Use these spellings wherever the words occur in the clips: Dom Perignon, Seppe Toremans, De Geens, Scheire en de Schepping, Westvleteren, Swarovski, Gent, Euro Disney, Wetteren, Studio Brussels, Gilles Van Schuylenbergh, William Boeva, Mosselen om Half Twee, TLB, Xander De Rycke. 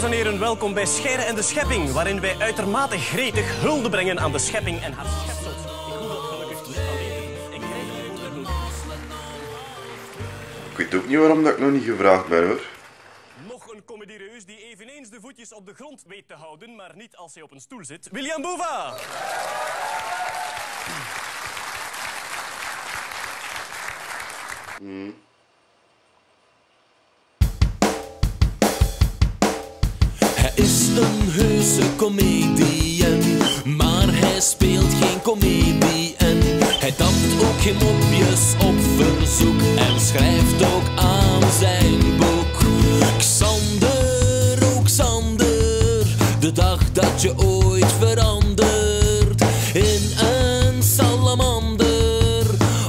Dames en heren, welkom bij Scheire en de Schepping, waarin wij uitermate gretig hulde brengen aan de schepping en haar schepsels. Ik hoef dat gelukkig niet alleen. Ik krijg het goed genoeg. Ik weet ook niet waarom dat ik nog niet gevraagd ben, hoor. Nog een comediereus die eveneens de voetjes op de grond weet te houden, maar niet als hij op een stoel zit. William Boeva! Hij is een heuse comedian, maar hij speelt geen comedian. Hij tapt ook geen mopjes op verzoek en schrijft ook aan zijn boek. Xander, oh Xander, de dag dat je ooit verandert in een salamander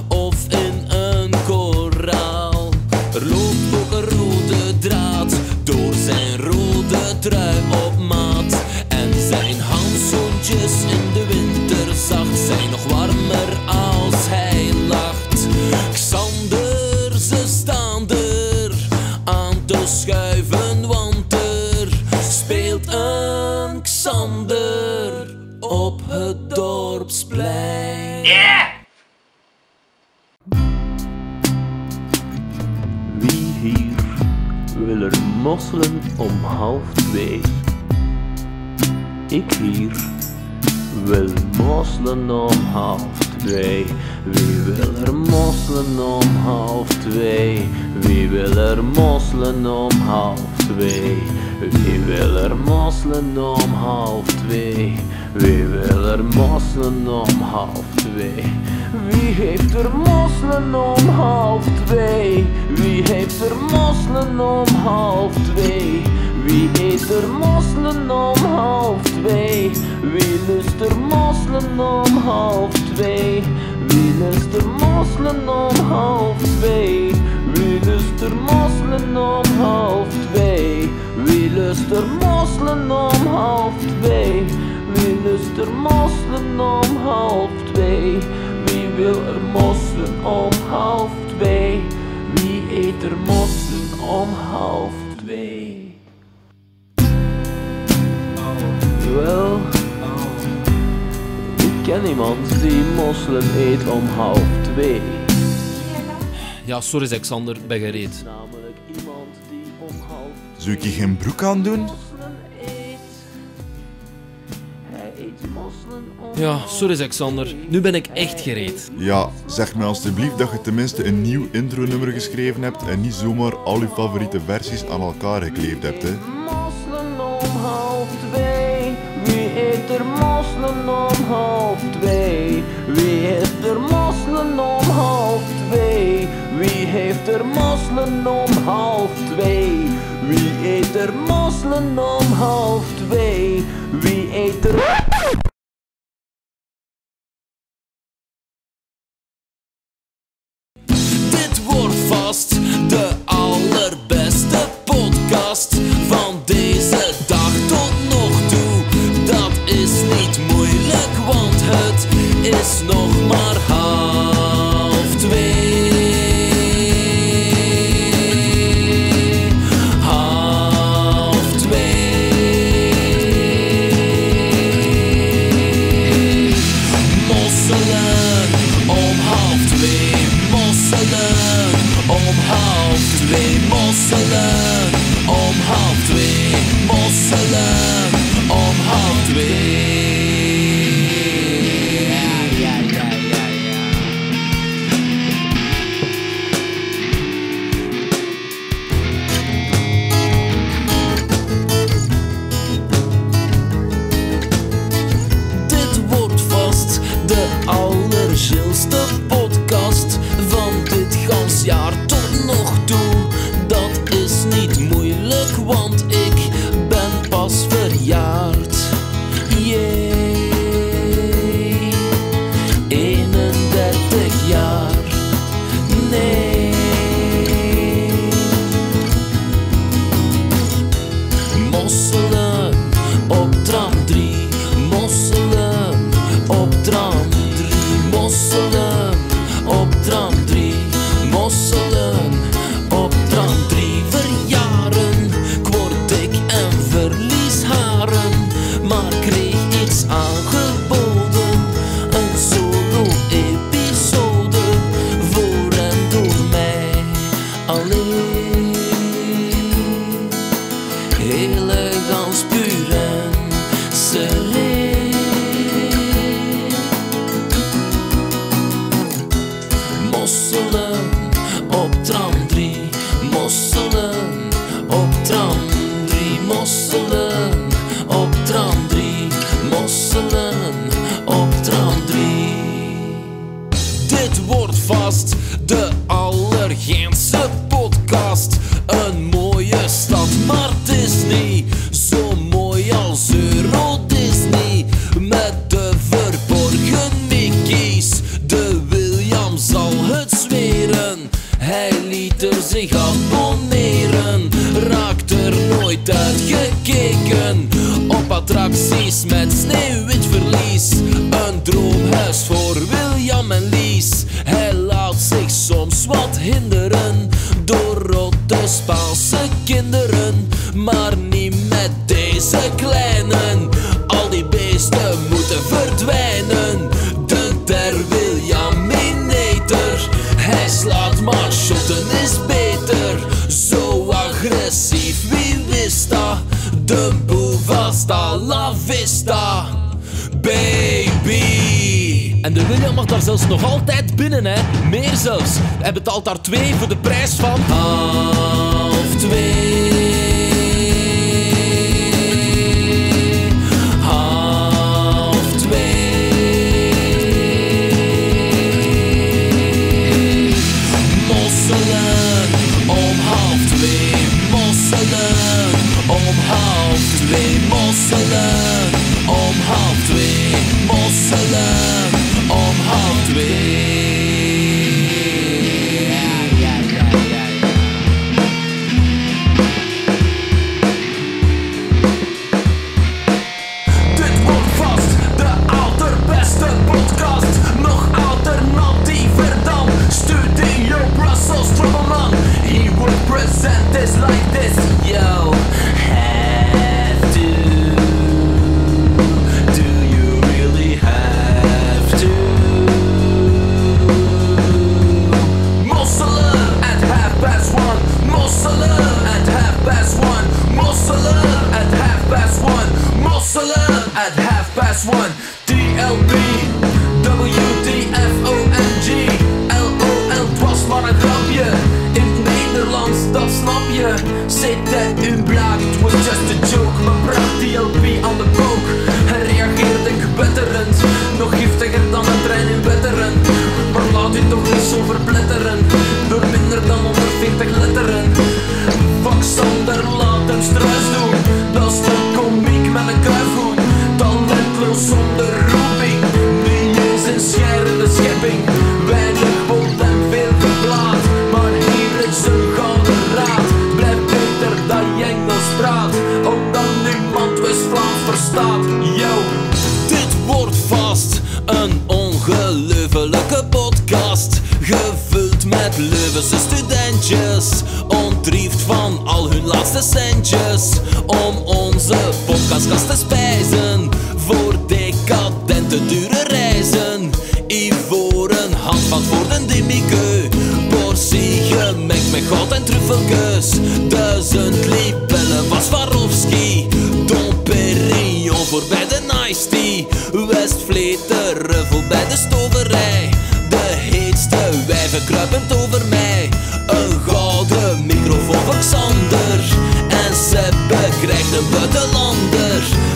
of in een koraal. Er loopt ook een rode draad door zijn rode trui op maat. En zijn handschoentjes in de winter zacht zijn nog warmer als hij lacht. Xander, ze staan er aan te schuiven, want er speelt een Xander op het dorpsplein. Yeah! Wie hier wil er mosselen om 1:30? Ik hier wil mosselen om 1:30. Wie wil er mosselen om 1:30? Wie wil er mosselen om 1:30? Wie wil er mosselen om 1:30? Wie wil er mosselen om 1:30? Wie heeft er mosselen om 1:30? Wie heeft er mosselen om 1:30? Wie eet er mosselen om 1:30? Wie lust er mosselen om 1:30? Wie lust er mosselen om 1:30? Wie lust er mosselen om 1:30? Wie lust er mosselen om 1:30? Wie lust er mosselen om 1:30? Wie wil er mosselen om 1:30? Wie eet er mosselen om 1:30? Wel, ik ken iemand die mosselen eet om 1:30. Ja, sorry Alexander, ben gereed. Zou ik je geen broek aan doen? Ja, sorry Alexander, nu ben ik echt gereed. Ja, zeg mij alstublieft dat je tenminste een nieuw intronummer geschreven hebt en niet zomaar al je favoriete versies aan elkaar gekleefd hebt, hè. Wie eet er mosselen om 1:30? Wie heeft er mosselen om 1:30? Wie heeft er mosselen om 1:30? Wie eet er mosselen om 1:30? Wie eet er... Dit wordt vast de allerbeste podcast van deze dag tot nog toe. Is niet moeilijk, want het is nog maar 1:30. 1:30. Mosselen om 1:30. Mosselen om 1:30. Mosselen om 1:30. Mosselen om 1:30. Ja. Dit wordt vast de allergilste podcast van dit gans jaar tot nog toe. Dat is niet moeilijk, want ik ben pas verjaard. Jee, 31 jaar. Nee. Mosselen op tram 3. Mosselen op tram 3. Mosselen jaren, maar kreeg iets aangeboden. Een solo-episode voor en door mij alleen. Elegans, puur en sereen. Mosselen op tram 3, mosselen op tram 3, mosselen op tram 3, mosselen op tram 3. Dit wordt vast de allergeenste podcast. Een mooie stad, maar het is niet zo mooi als Euro Disney. Met de verborgen Mickey's, de William zal het zweren. Hij liet er zich abonneren, raakt er nooit uitgekeken. Op attracties met sneeuwwitverlies, een droomhuis voor William en Lies. Hij laat zich soms wat hinderen door rotte Spaanse kinderen, maar niet met deze kleinen. Al die beesten moeten verdwijnen. De Williaminator, hij slaat maar shotten is beter. Zo agressief, wie wist dat? De Boeva hasta la vista, baby. En de William mag daar zelfs nog altijd binnen, hè? Meer zelfs. Hij betaalt daar 2 voor de prijs van half twee. Half twee. Mosselen om half twee. Mosselen om half twee. Mosselen om half twee. Mosselen om half twee. Dit wordt vast de allerbeste podcast. Nog alternatiever dan Studio Brussels. Troubleman, he would present this like this. Yo, have to. Mosselen at half past one. Mosselen at half past one. Mosselen at half past one. TLB, WTFONG, LOL, het was maar een grapje. In het Nederlands, dat snap je. C'était une blague, it was just a joke. Maar bracht TLB aan de kook. Hij reageerde gebetterend, nog giftiger dan een trein in Wetteren. Maar laat u toch niet zo verpletteren, door minder dan 140 letteren. Fuck Xander, laat hem struis doen. Dat is de komiek met een kuifhoed, talentloos zonder roeping. Nu is in Scheire en de Schepping, weinig bot en veel geblaad. Maar hier is een gouden raad, blijf beter dan je Engels praat, ook dan niemand West-Vlaams verstaat. Yo, dit wordt vast een ongelofelijke podcast, gevuld met Leuvense studentjes, ontriefd van al hun laatste centjes, om onze podcastkast te spijzen, voor decadente dure reizen. Ivoren handvat voor de demiqueue, portie gemengd met goud en truffelkeus. 1000 libellen van Swarovski, Dom Perignon voor bij de nice tea, Westvleteren voor bij de stoverij. De wijven kruipend over mij, een gouden microfoon voor Xander. En Seppe krijgt een buitenlander,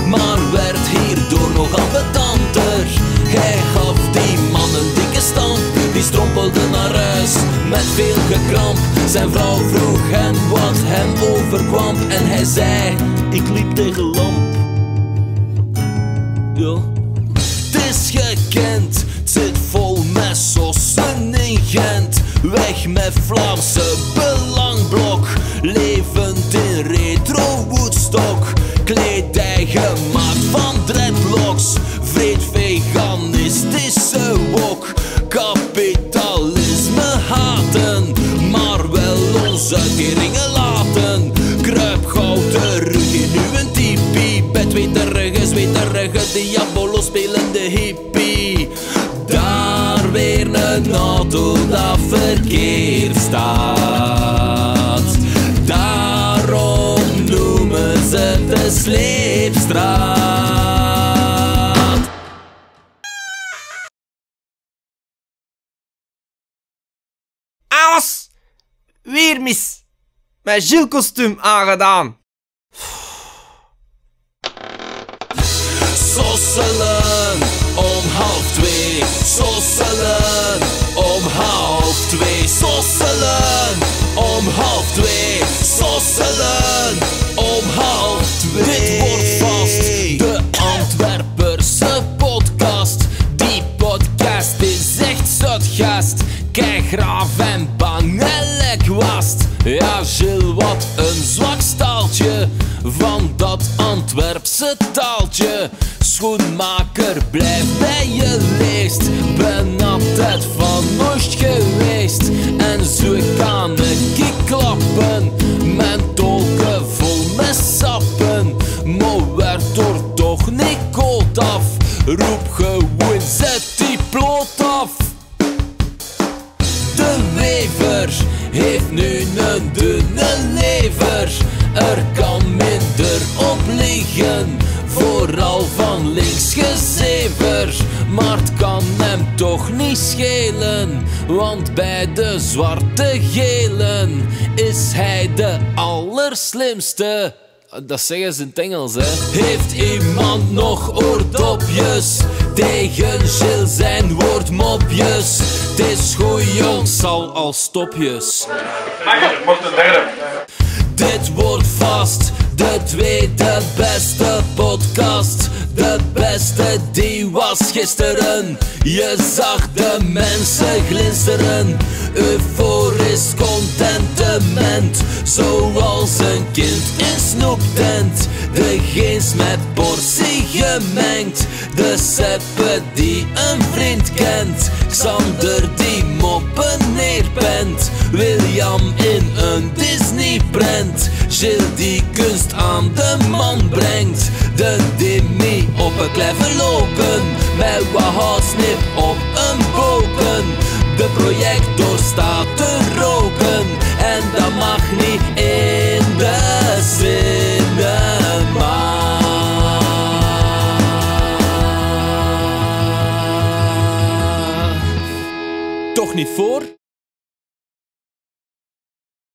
maar werd hierdoor nogal pedanter. Hij gaf die man een dikke stamp, die strompelde naar huis met veel gekramp. Zijn vrouw vroeg hem wat hem overkwam en hij zei: ik liep tegen lamp. Ja. Het is gekend, het zit vol met sossen in Gent. Weg met Vlaamse belangblok, levend in retro Woodstock. Kledij gemaakt van dreadlocks, vreed veganistische wok. Kapitalisme haten, maar wel onze uitkeringen laten. Kruip gouden rug in uw tipi. zweterige, diabolo spelende hippie. Daar weer een auto dat verkeerd staat. Daarom noemen ze de sleepstraat. Alles weer mis. Mijn Gilles kostuum aangedaan. Mosselen om half twee, mosselen om half twee, mosselen om half twee, mosselen om half twee. Dit wordt vast de Antwerperse podcast. Die podcast is echt zot gast. Kijk, graaf en panellek wast. Ja, Gilles, wat een zwak staaltje van dat Antwerpse taaltje. Schoenmaker, blijf bij je leest. Ben altijd van Oost geweest. En zo kan ik klappen. Mijn tolken vol met sappen. Maar werd er toch niet koud af. Roep gewoon, zet die ploot af. De wever heeft nu een dunne lever. Er kan minder op liggen, vooral van links gezever. Maar het kan hem toch niet schelen, want bij de zwarte gelen is hij de allerslimste. Dat zeggen ze in het Engels, hè. Heeft iemand nog oordopjes? Tegen Gilles zijn woordmopjes. Het is goed, jongens, al stopjes. Makkelijk, mocht een derde. Dit wordt vast de tweede beste podcast. De beste die was gisteren. Je zag de mensen glinsteren. Euforisch contentement, zoals een kind in snoeptent. De Geens met portie gemengd. De Seppe die een vriend kent. Xander die moppen neerpent. William in een Disney-prent. Gilles die kunst aan de man brengt. De Demi op een klei verloken. Met wat houtsnip op een boken. De projector staat te roken. En dat mag niet in de cinema. Toch niet voor?